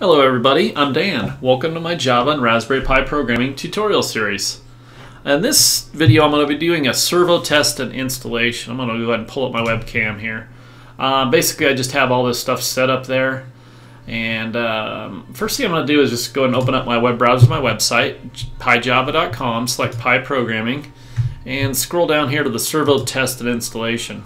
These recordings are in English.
Hello everybody, I'm Dan. Welcome to my Java and Raspberry Pi programming tutorial series. In this video I'm going to be doing a servo test and installation. I'm going to go ahead and pull up my webcam here. Basically I just have all this stuff set up there. And first thing I'm going to do is just go ahead and open up my web browser, my website, pyjava.com, select Pi Programming, and scroll down here to the servo test and installation.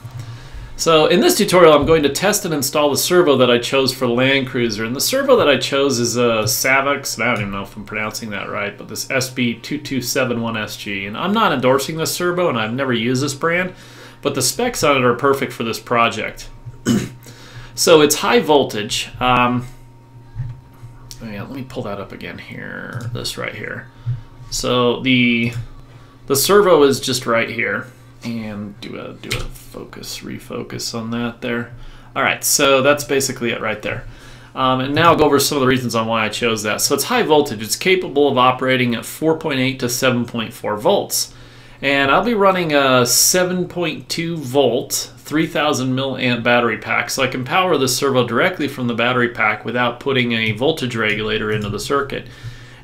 So in this tutorial, I'm going to test and install the servo that I chose for the Land Cruiser. And the servo that I chose is a Savox, and I don't even know if I'm pronouncing that right, but this SB-2271SG. And I'm not endorsing this servo, and I've never used this brand, but the specs on it are perfect for this project. So it's high voltage. Yeah, let me pull that up again here, this right here. So the servo is just right here. And do a refocus on that there. All right, so that's basically it right there. And now I'll go over some of the reasons on why I chose that. So it's high voltage. It's capable of operating at 4.8 to 7.4 volts. And I'll be running a 7.2 volt, 3000 milliamp battery pack. So I can power the servo directly from the battery pack without putting a voltage regulator into the circuit.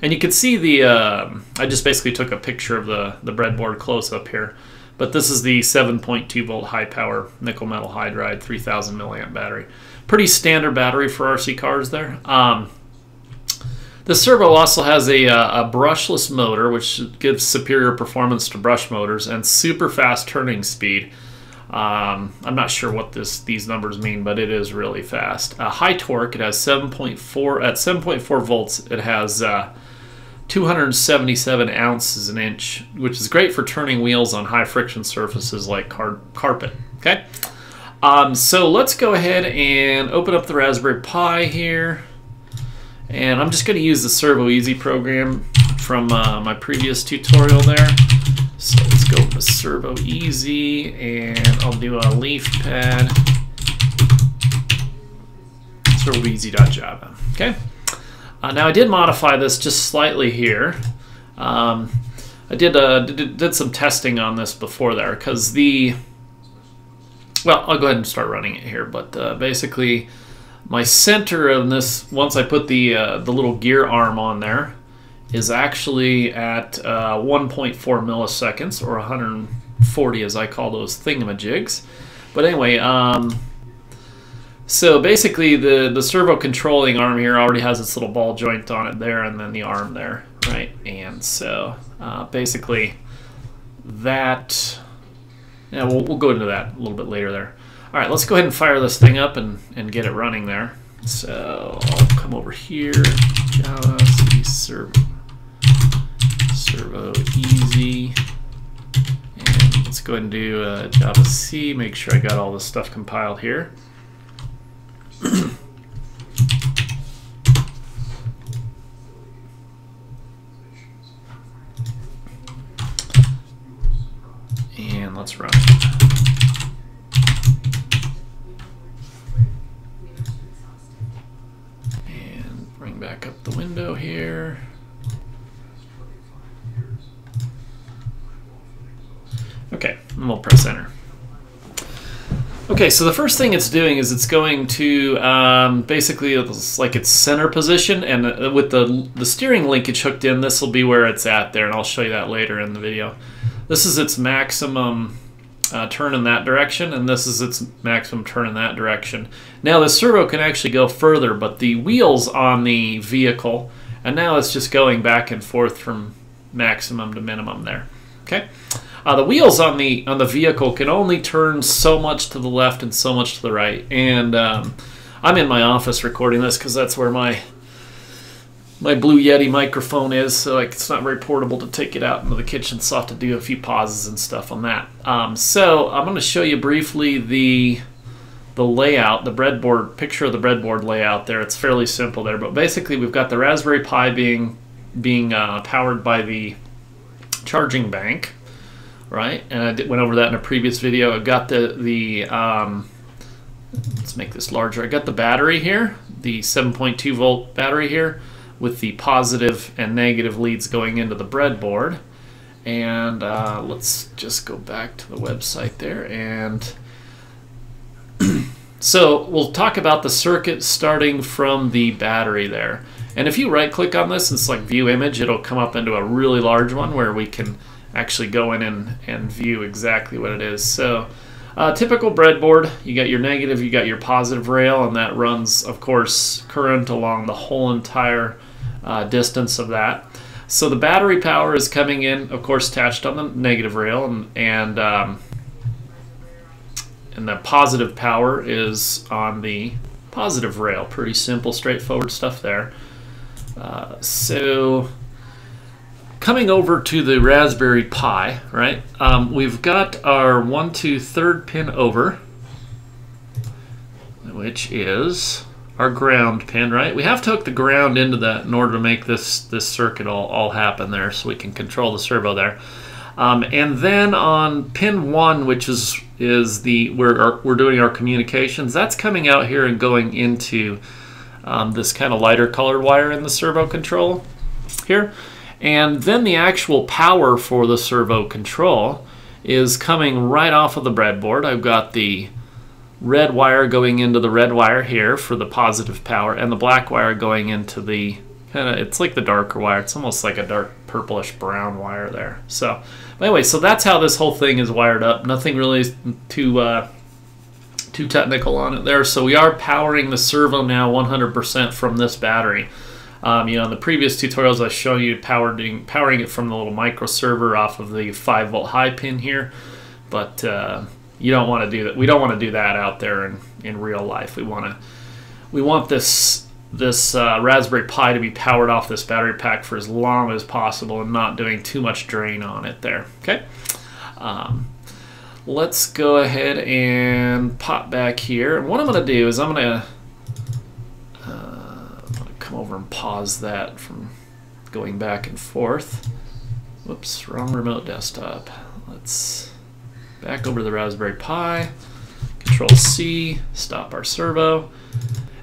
And you can see the, I just basically took a picture of the breadboard close up here. But this is the 7.2 volt high power nickel metal hydride 3000 milliamp battery. Pretty standard battery for RC cars there. The servo also has a brushless motor, which gives superior performance to brush motors and super fast turning speed. I'm not sure what these numbers mean, but it is really fast. High torque, it has 7.4 volts, it has 277 ounces an inch, which is great for turning wheels on high friction surfaces like carpet. Okay, so let's go ahead and open up the Raspberry Pi here, and I'm just going to use the ServoEasy program from my previous tutorial there. So let's go with ServoEasy, and I'll do a leaf pad, ServoEasy.java. Okay. Now I did modify this just slightly here. I did some testing on this before there because well, I'll go ahead and start running it here. But basically, my center of this, once I put the little gear arm on there, is actually at 1.4 milliseconds, or 140 as I call those thingamajigs. But anyway. So basically the servo controlling arm here already has its little ball joint on it there, and then the arm there, right? And so basically that, yeah, we'll go into that a little bit later there. All right, let's go ahead and fire this thing up and get it running there. So I'll come over here, Java, ServoEasy. And let's go ahead and do Java C, make sure I got all this stuff compiled here. And let's run it. And bring back up the window here. Okay, and we'll press enter. Okay, so the first thing it's doing is it's going to basically it's like its center position, and with the steering linkage hooked in, this will be where it's at there, and I'll show you that later in the video. This is its maximum turn in that direction, and this is its maximum turn in that direction. Now the servo can actually go further, but the wheels on the vehicle, and now it's just going back and forth from maximum to minimum there. Okay. The wheels on the vehicle can only turn so much to the left and so much to the right. And I'm in my office recording this because that's where my Blue Yeti microphone is. So like, it's not very portable to take it out into the kitchen, so I have to do a few pauses and stuff on that. So I'm going to show you briefly the layout, the breadboard picture of the breadboard layout there. It's fairly simple there, but basically we've got the Raspberry Pi being powered by the charging bank. Right, and I went over that in a previous video. I've got the let's make this larger. I got the battery here, the 7.2 volt battery here, with the positive and negative leads going into the breadboard. And let's just go back to the website there, and So we'll talk about the circuit starting from the battery there. And if you right click on this, it's like view image, it'll come up into a really large one where we can actually go in and view exactly what it is. So typical breadboard, you got your negative, you got your positive rail, and that runs, of course, current along the whole entire distance of that. So the battery power is coming in, of course, attached on the negative rail, and the positive power is on the positive rail. Pretty simple, straightforward stuff there. So coming over to the Raspberry Pi, right? We've got our 1, 2, 3rd pin over, which is our ground pin, right? We have to hook the ground into that in order to make this circuit all happen there, so we can control the servo there. And then on pin 1, which is the we're doing our communications, that's coming out here and going into this kind of lighter colored wire in the servo control here. And then the actual power for the servo control is coming right off of the breadboard. I've got the red wire going into the red wire here for the positive power, and the black wire going into the kind of, it's like the darker wire. It's almost like a dark purplish brown wire there. So anyway, so that's how this whole thing is wired up. Nothing really too technical on it there. So we are powering the servo now 100% from this battery. You know, in the previous tutorials, I showed you powering it from the little micro server off of the 5-volt high pin here, but you don't want to do that. We don't want to do that out there in real life. We want this Raspberry Pi to be powered off this battery pack for as long as possible, and not doing too much drain on it there. Okay, let's go ahead and pop back here. And what I'm going to do is I'm gonna come over and pause that from going back and forth. Whoops, wrong remote desktop. Let's back over to the Raspberry Pi, Control C, stop our servo.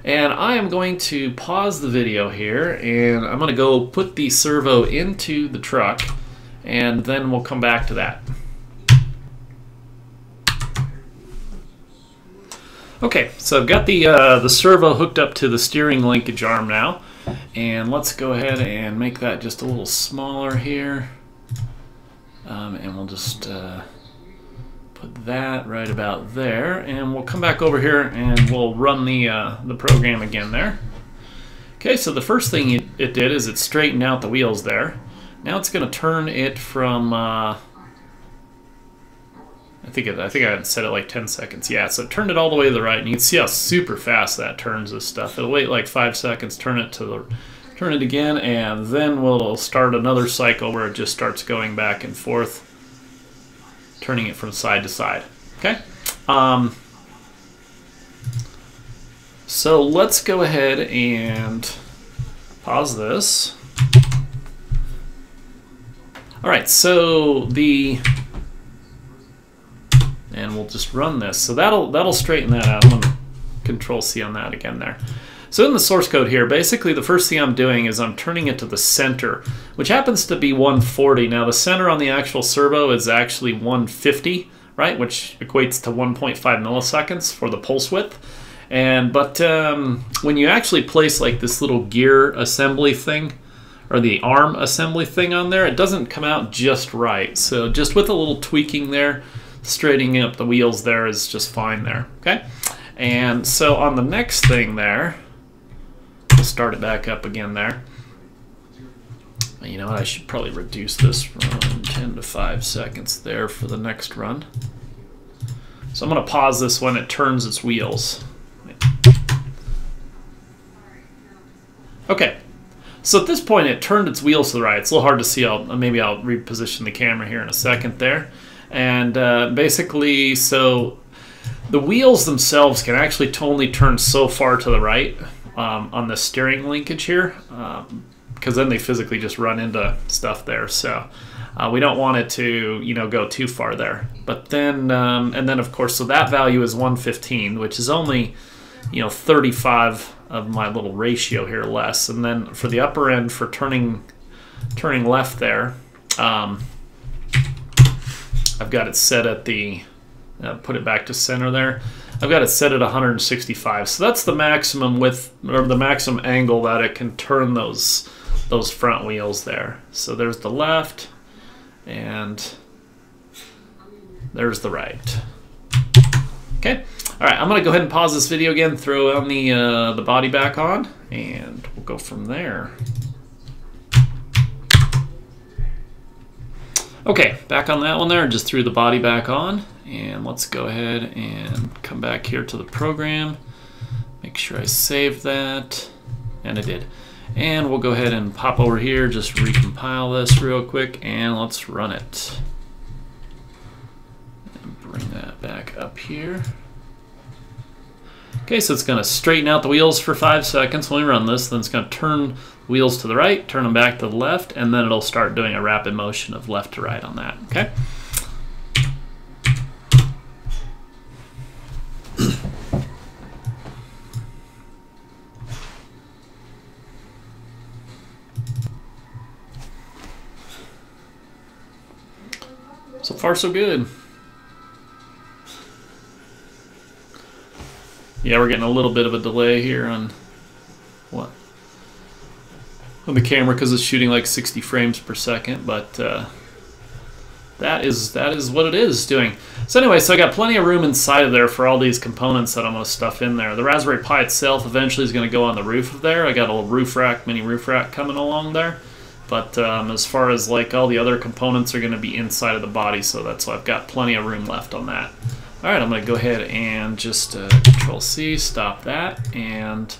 And I am going to pause the video here, and I'm gonna go put the servo into the truck, and then we'll come back to that. Okay, so I've got the servo hooked up to the steering linkage arm now, and let's go ahead and make that just a little smaller here, and we'll just put that right about there, and we'll come back over here and we'll run the program again there. Okay, so the first thing it did is it straightened out the wheels there. Now it's going to turn it from I think I had set it like 10 seconds. Yeah, so it turned it all the way to the right, and you can see how super fast that turns this stuff. It'll wait like 5 seconds, turn it again, and then we'll start another cycle where it just starts going back and forth, turning it from side to side. Okay. So let's go ahead and pause this. All right. And we'll just run this. So that'll straighten that out. I'm gonna Control C on that again there. So in the source code here, basically the first thing I'm doing is I'm turning it to the center, which happens to be 140. Now the center on the actual servo is actually 150, right? Which equates to 1.5 milliseconds for the pulse width. But when you actually place like this little gear assembly thing, or the arm assembly thing on there, it doesn't come out just right. So just with a little tweaking there, straightening up the wheels there is just fine there, okay? And so on the next thing there, we'll start it back up again there. You know what, I should probably reduce this from 10 to 5 seconds there for the next run. So I'm gonna pause this when it turns its wheels. Okay, so at this point it turned its wheels to the right. It's a little hard to see, maybe I'll reposition the camera here in a second there. And basically, so the wheels themselves can actually only turn so far to the right on the steering linkage here, because then they physically just run into stuff there. So we don't want it to, you know, go too far there. But then, and then of course, so that value is 115, which is only, you know, 35 of my little ratio here less. And then for the upper end for turning left there, I've got it set at the, put it back to center there. I've got it set at 165. So that's the maximum width, or the maximum angle that it can turn those front wheels there. So there's the left and there's the right. Okay. All right, I'm gonna go ahead and pause this video again, throw on the body back on, and we'll go from there. Okay, back on that one there, just threw the body back on, and let's go ahead and come back here to the program, make sure I save that, and I did. And we'll go ahead and pop over here, just recompile this real quick, and let's run it. And bring that back up here. Okay, so it's gonna straighten out the wheels for 5 seconds when we run this, then it's gonna turn wheels to the right, turn them back to the left, and then it'll start doing a rapid motion of left to right on that, okay? So far, so good. Yeah, we're getting a little bit of a delay here on what? On the camera because it's shooting like 60 frames per second, but that is what it is doing. So anyway, so I got plenty of room inside of there for all these components that I'm gonna stuff in there. The Raspberry Pi itself eventually is gonna go on the roof of there. I got a little roof rack, mini roof rack coming along there. But as far as like all the other components are gonna be inside of the body, so that's why I've got plenty of room left on that. All right, I'm gonna go ahead and just Control-C, stop that, and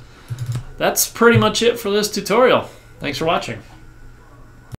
that's pretty much it for this tutorial. Thanks for watching.